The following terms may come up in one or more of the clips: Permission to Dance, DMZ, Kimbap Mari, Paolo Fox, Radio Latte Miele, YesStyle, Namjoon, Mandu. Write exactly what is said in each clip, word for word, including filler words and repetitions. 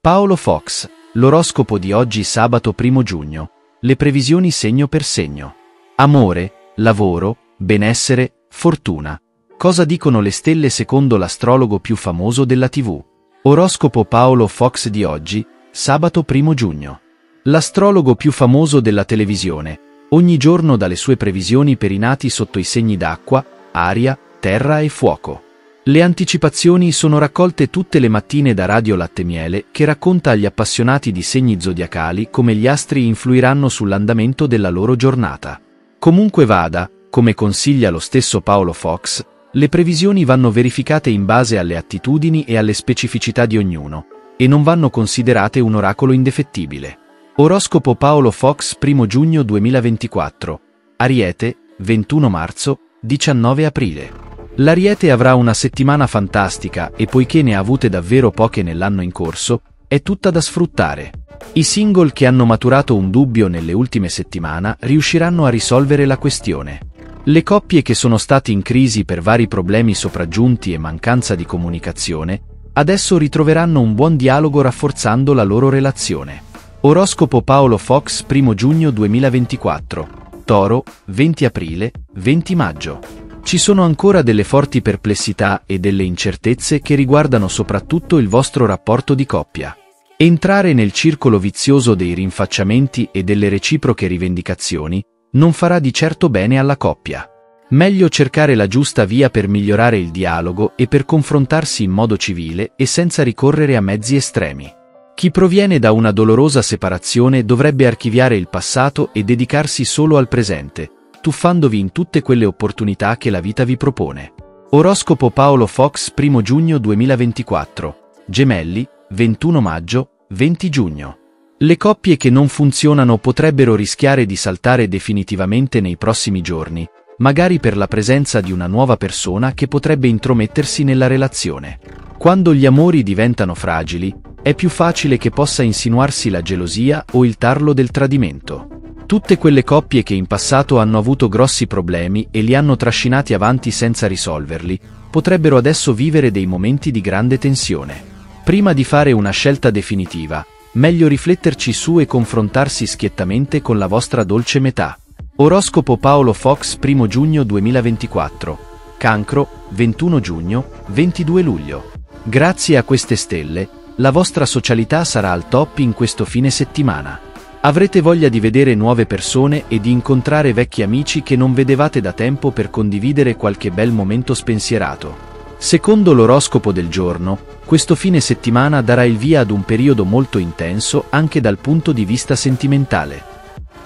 Paolo Fox, l'oroscopo di oggi sabato primo giugno, le previsioni segno per segno. Amore, lavoro, benessere, fortuna. Cosa dicono le stelle secondo l'astrologo più famoso della tivù? Oroscopo Paolo Fox di oggi, sabato primo giugno. L'astrologo più famoso della televisione, ogni giorno dà le sue previsioni per i nati sotto i segni d'acqua, aria, terra e fuoco. Le anticipazioni sono raccolte tutte le mattine da Radio Latte Miele, che racconta agli appassionati di segni zodiacali come gli astri influiranno sull'andamento della loro giornata. Comunque vada, come consiglia lo stesso Paolo Fox, le previsioni vanno verificate in base alle attitudini e alle specificità di ognuno, e non vanno considerate un oracolo indefettibile. Oroscopo Paolo Fox primo giugno duemilaventiquattro. Ariete, ventuno marzo, diciannove aprile. L'Ariete avrà una settimana fantastica e poiché ne ha avute davvero poche nell'anno in corso, è tutta da sfruttare. I single che hanno maturato un dubbio nelle ultime settimane riusciranno a risolvere la questione. Le coppie che sono state in crisi per vari problemi sopraggiunti e mancanza di comunicazione, adesso ritroveranno un buon dialogo rafforzando la loro relazione. Oroscopo Paolo Fox primo giugno duemilaventiquattro. Toro, venti aprile, venti maggio. Ci sono ancora delle forti perplessità e delle incertezze che riguardano soprattutto il vostro rapporto di coppia. Entrare nel circolo vizioso dei rinfacciamenti e delle reciproche rivendicazioni non farà di certo bene alla coppia. Meglio cercare la giusta via per migliorare il dialogo e per confrontarsi in modo civile e senza ricorrere a mezzi estremi. Chi proviene da una dolorosa separazione dovrebbe archiviare il passato e dedicarsi solo al presente, tuffandovi in tutte quelle opportunità che la vita vi propone. Oroscopo Paolo Fox primo giugno duemilaventiquattro. Gemelli, ventuno maggio, venti giugno. Le coppie che non funzionano potrebbero rischiare di saltare definitivamente nei prossimi giorni, magari per la presenza di una nuova persona che potrebbe intromettersi nella relazione. Quando gli amori diventano fragili, è più facile che possa insinuarsi la gelosia o il tarlo del tradimento. Tutte quelle coppie che in passato hanno avuto grossi problemi e li hanno trascinati avanti senza risolverli, potrebbero adesso vivere dei momenti di grande tensione. Prima di fare una scelta definitiva, meglio rifletterci su e confrontarsi schiettamente con la vostra dolce metà. Oroscopo Paolo Fox primo giugno duemilaventiquattro. Cancro, ventuno giugno, ventidue luglio. Grazie a queste stelle, la vostra socialità sarà al top in questo fine settimana. Avrete voglia di vedere nuove persone e di incontrare vecchi amici che non vedevate da tempo per condividere qualche bel momento spensierato. Secondo l'oroscopo del giorno, questo fine settimana darà il via ad un periodo molto intenso anche dal punto di vista sentimentale.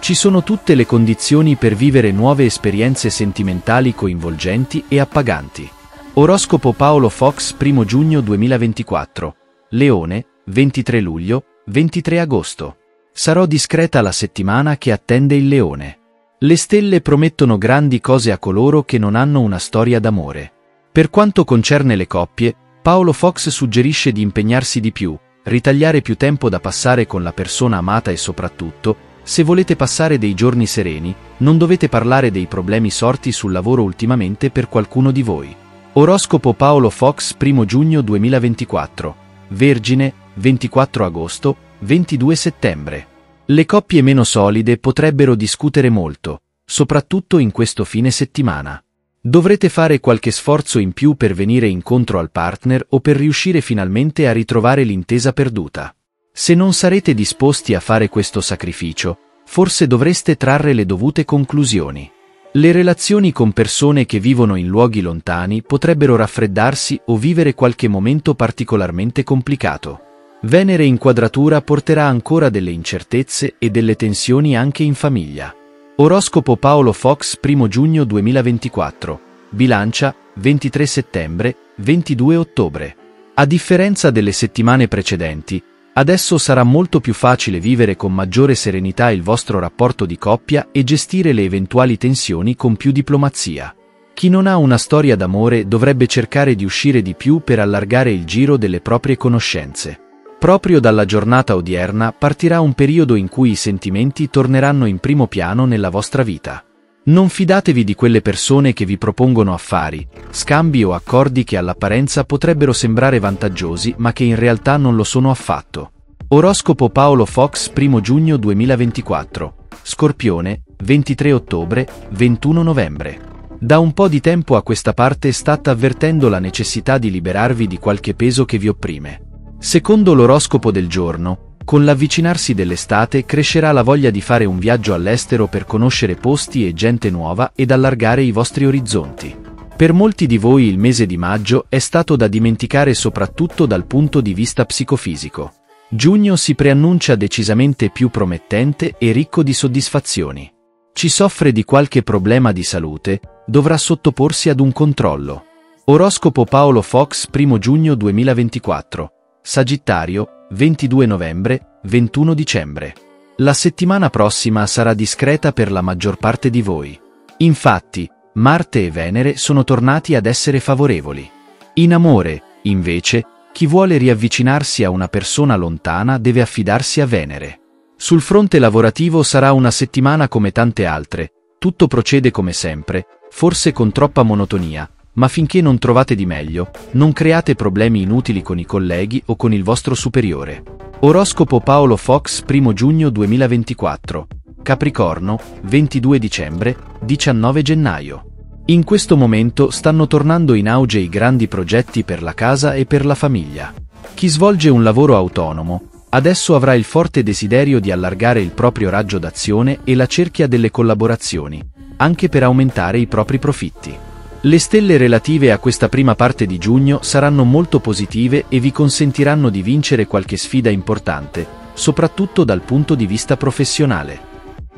Ci sono tutte le condizioni per vivere nuove esperienze sentimentali coinvolgenti e appaganti. Oroscopo Paolo Fox primo giugno duemilaventiquattro. Leone, ventitré luglio, ventitré agosto. Sarò discreta la settimana che attende il Leone. Le stelle promettono grandi cose a coloro che non hanno una storia d'amore. Per quanto concerne le coppie, Paolo Fox suggerisce di impegnarsi di più, ritagliare più tempo da passare con la persona amata e soprattutto, se volete passare dei giorni sereni, non dovete parlare dei problemi sorti sul lavoro ultimamente per qualcuno di voi. Oroscopo Paolo Fox primo giugno duemilaventiquattro. Vergine, ventiquattro agosto, ventidue settembre. Le coppie meno solide potrebbero discutere molto, soprattutto in questo fine settimana. Dovrete fare qualche sforzo in più per venire incontro al partner o per riuscire finalmente a ritrovare l'intesa perduta. Se non sarete disposti a fare questo sacrificio, forse dovreste trarre le dovute conclusioni. Le relazioni con persone che vivono in luoghi lontani potrebbero raffreddarsi o vivere qualche momento particolarmente complicato. Venere in quadratura porterà ancora delle incertezze e delle tensioni anche in famiglia. Oroscopo Paolo Fox primo giugno duemilaventiquattro. Bilancia, ventitré settembre, ventidue ottobre. A differenza delle settimane precedenti, adesso sarà molto più facile vivere con maggiore serenità il vostro rapporto di coppia e gestire le eventuali tensioni con più diplomazia. Chi non ha una storia d'amore dovrebbe cercare di uscire di più per allargare il giro delle proprie conoscenze. Proprio dalla giornata odierna partirà un periodo in cui i sentimenti torneranno in primo piano nella vostra vita. Non fidatevi di quelle persone che vi propongono affari, scambi o accordi che all'apparenza potrebbero sembrare vantaggiosi ma che in realtà non lo sono affatto. Oroscopo Paolo Fox, primo giugno duemilaventiquattro. Scorpione, ventitré ottobre, ventuno novembre. Da un po' di tempo a questa parte state avvertendo la necessità di liberarvi di qualche peso che vi opprime. Secondo l'oroscopo del giorno, con l'avvicinarsi dell'estate crescerà la voglia di fare un viaggio all'estero per conoscere posti e gente nuova ed allargare i vostri orizzonti. Per molti di voi il mese di maggio è stato da dimenticare soprattutto dal punto di vista psicofisico. Giugno si preannuncia decisamente più promettente e ricco di soddisfazioni. Chi soffre di qualche problema di salute dovrà sottoporsi ad un controllo. Oroscopo Paolo Fox, primo giugno duemilaventiquattro. Sagittario, ventidue novembre, ventuno dicembre. La settimana prossima sarà discreta per la maggior parte di voi. Infatti, Marte e Venere sono tornati ad essere favorevoli. In amore, invece, chi vuole riavvicinarsi a una persona lontana deve affidarsi a Venere. Sul fronte lavorativo sarà una settimana come tante altre, tutto procede come sempre, forse con troppa monotonia, ma finché non trovate di meglio, non create problemi inutili con i colleghi o con il vostro superiore. Oroscopo Paolo Fox, primo giugno duemilaventiquattro. Capricorno, ventidue dicembre, diciannove gennaio. In questo momento stanno tornando in auge i grandi progetti per la casa e per la famiglia. Chi svolge un lavoro autonomo, adesso avrà il forte desiderio di allargare il proprio raggio d'azione e la cerchia delle collaborazioni, anche per aumentare i propri profitti. Le stelle relative a questa prima parte di giugno saranno molto positive e vi consentiranno di vincere qualche sfida importante, soprattutto dal punto di vista professionale.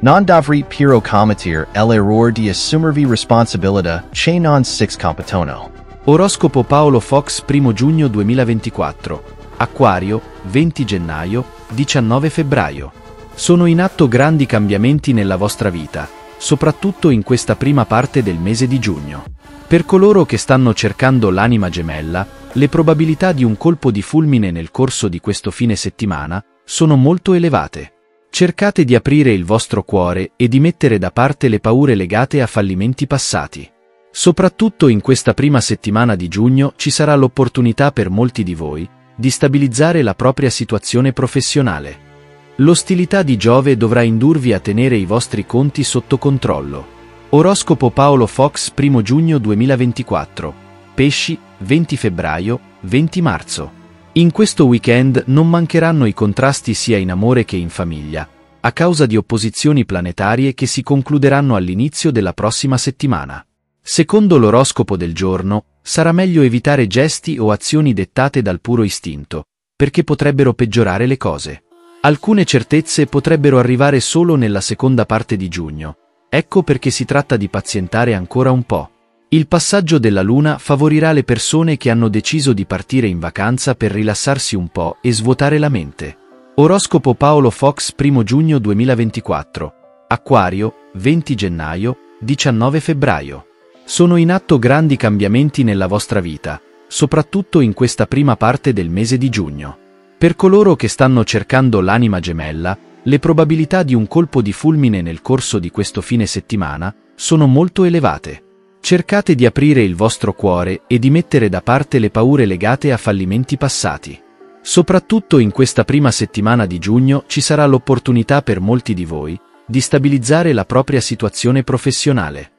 Non dovrei più commettere l'errore di assumervi responsabilità che non si competono. Oroscopo Paolo Fox, primo giugno duemilaventiquattro. Acquario, venti gennaio, diciannove febbraio. Sono in atto grandi cambiamenti nella vostra vita, soprattutto in questa prima parte del mese di giugno. Per coloro che stanno cercando l'anima gemella, le probabilità di un colpo di fulmine nel corso di questo fine settimana sono molto elevate. Cercate di aprire il vostro cuore e di mettere da parte le paure legate a fallimenti passati. Soprattutto in questa prima settimana di giugno ci sarà l'opportunità per molti di voi di stabilizzare la propria situazione professionale. L'ostilità di Giove dovrà indurvi a tenere i vostri conti sotto controllo. Oroscopo Paolo Fox, primo giugno duemilaventiquattro. Pesci, venti febbraio, venti marzo. In questo weekend non mancheranno i contrasti sia in amore che in famiglia, a causa di opposizioni planetarie che si concluderanno all'inizio della prossima settimana. Secondo l'oroscopo del giorno, sarà meglio evitare gesti o azioni dettate dal puro istinto, perché potrebbero peggiorare le cose. Alcune certezze potrebbero arrivare solo nella seconda parte di giugno, ecco perché si tratta di pazientare ancora un po'. Il passaggio della luna favorirà le persone che hanno deciso di partire in vacanza per rilassarsi un po' e svuotare la mente. Oroscopo Paolo Fox, primo giugno duemilaventiquattro. Acquario, venti gennaio, diciannove febbraio. Sono in atto grandi cambiamenti nella vostra vita, soprattutto in questa prima parte del mese di giugno. Per coloro che stanno cercando l'anima gemella, le probabilità di un colpo di fulmine nel corso di questo fine settimana sono molto elevate. Cercate di aprire il vostro cuore e di mettere da parte le paure legate a fallimenti passati. Soprattutto in questa prima settimana di giugno ci sarà l'opportunità per molti di voi di stabilizzare la propria situazione professionale.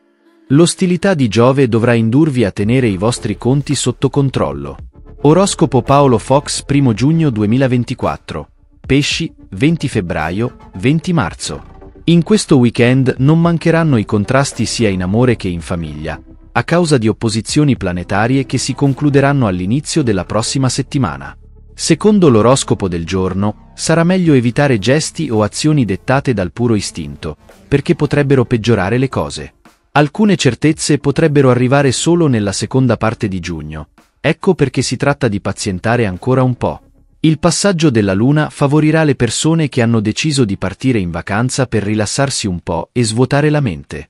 L'ostilità di Giove dovrà indurvi a tenere i vostri conti sotto controllo. Oroscopo Paolo Fox, primo giugno duemilaventiquattro. Pesci, venti febbraio, venti marzo. In questo weekend non mancheranno i contrasti sia in amore che in famiglia, a causa di opposizioni planetarie che si concluderanno all'inizio della prossima settimana. Secondo l'oroscopo del giorno, sarà meglio evitare gesti o azioni dettate dal puro istinto, perché potrebbero peggiorare le cose. Alcune certezze potrebbero arrivare solo nella seconda parte di giugno, ecco perché si tratta di pazientare ancora un po'. Il passaggio della luna favorirà le persone che hanno deciso di partire in vacanza per rilassarsi un po' e svuotare la mente.